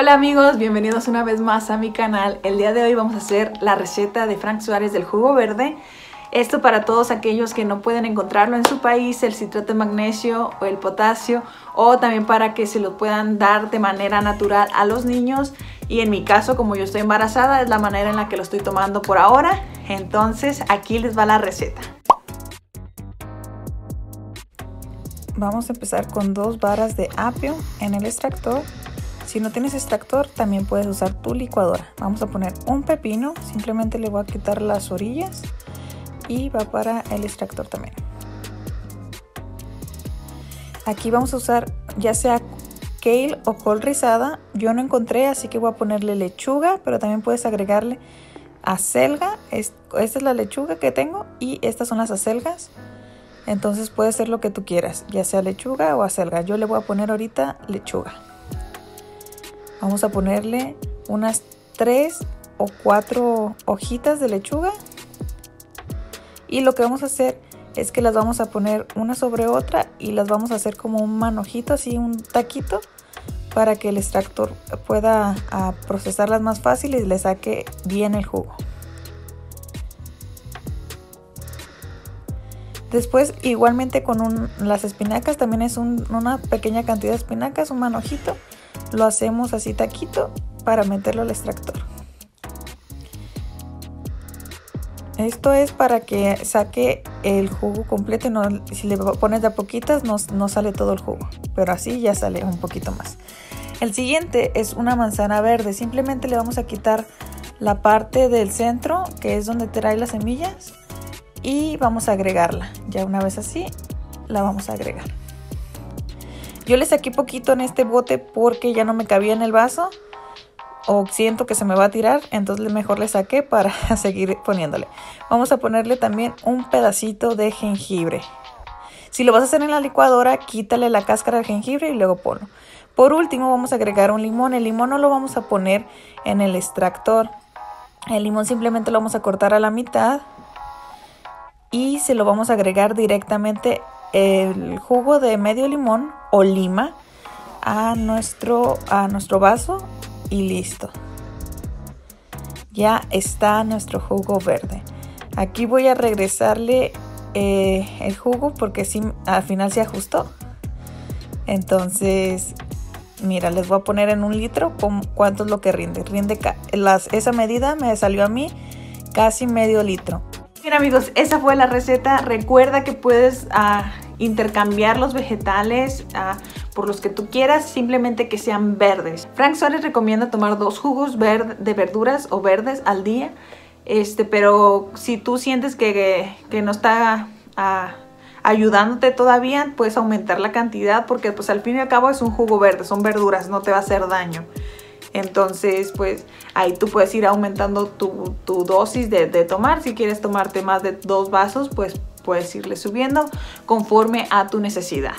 Hola amigos, bienvenidos una vez más a mi canal. El día de hoy vamos a hacer la receta de Frank Suárez del jugo verde. Esto para todos aquellos que no pueden encontrarlo en su país, el citrato de magnesio o el potasio, o también para que se lo puedan dar de manera natural a los niños. Y en mi caso, como yo estoy embarazada, es la manera en la que lo estoy tomando por ahora. Entonces aquí les va la receta. Vamos a empezar con 2 varas de apio en el extractor. Si no tienes extractor, también puedes usar tu licuadora. Vamos a poner un pepino, simplemente le voy a quitar las orillas y va para el extractor también. Aquí vamos a usar ya sea kale o col rizada. Yo no encontré, así que voy a ponerle lechuga, pero también puedes agregarle acelga. Esta es la lechuga que tengo y estas son las acelgas. Entonces puede ser lo que tú quieras, ya sea lechuga o acelga. Yo le voy a poner ahorita lechuga. Vamos a ponerle unas 3 o 4 hojitas de lechuga. Y lo que vamos a hacer es que las vamos a poner una sobre otra y las vamos a hacer como un manojito, así un taquito, para que el extractor pueda procesarlas más fácil y le saque bien el jugo. Después, igualmente con las espinacas, también es una pequeña cantidad de espinacas, un manojito. Lo hacemos así taquito para meterlo al extractor. Esto es para que saque el jugo completo. No, si le pones de a poquitas no sale todo el jugo, pero así ya sale un poquito más. El siguiente es una manzana verde. Simplemente le vamos a quitar la parte del centro, que es donde trae las semillas, y vamos a agregarla. Ya una vez así la vamos a agregar. Yo le saqué poquito en este bote porque ya no me cabía en el vaso o siento que se me va a tirar, entonces mejor le saqué para seguir poniéndole. Vamos a ponerle también un pedacito de jengibre. Si lo vas a hacer en la licuadora, quítale la cáscara del jengibre y luego ponlo. Por último vamos a agregar un limón. El limón no lo vamos a poner en el extractor. El limón simplemente lo vamos a cortar a la mitad y se lo vamos a agregar directamente el jugo de medio limón o lima a nuestro vaso y listo. Ya está nuestro jugo verde. Aquí voy a regresarle el jugo porque sí, al final se ajustó. Entonces, mira, les voy a poner en 1 litro cuánto es lo que rinde. Esa medida me salió a mí casi medio litro. Bien amigos, esa fue la receta. Recuerda que puedes intercambiar los vegetales por los que tú quieras, simplemente que sean verdes. Frank Suárez recomienda tomar 2 jugos de verduras o verdes al día, pero si tú sientes que no está ayudándote todavía, puedes aumentar la cantidad porque pues al fin y al cabo es un jugo verde, son verduras, no te va a hacer daño. Entonces pues ahí tú puedes ir aumentando tu dosis de tomar. Si quieres tomarte más de 2 vasos, pues puedes irle subiendo conforme a tu necesidad.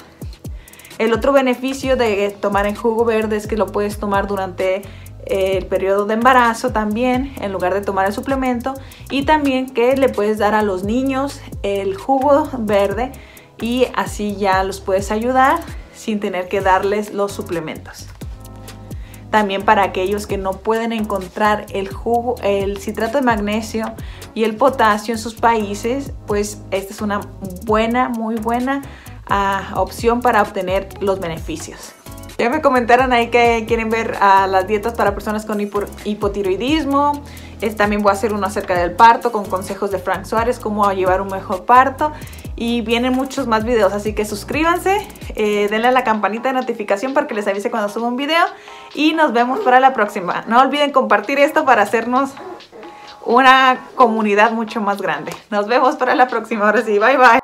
El otro beneficio de tomar el jugo verde es que lo puedes tomar durante el periodo de embarazo también, en lugar de tomar el suplemento, y también que le puedes dar a los niños el jugo verde y así ya los puedes ayudar sin tener que darles los suplementos. También para aquellos que no pueden encontrar el citrato de magnesio y el potasio en sus países, pues esta es una buena, muy buena opción para obtener los beneficios. Ya me comentaron ahí que quieren ver las dietas para personas con hipotiroidismo. También voy a hacer uno acerca del parto con consejos de Frank Suárez, cómo llevar un mejor parto. Y vienen muchos más videos, así que suscríbanse, denle a la campanita de notificación para que les avise cuando suba un video. Y nos vemos para la próxima. No olviden compartir esto para hacernos una comunidad mucho más grande. Nos vemos para la próxima. Ahora sí, bye bye.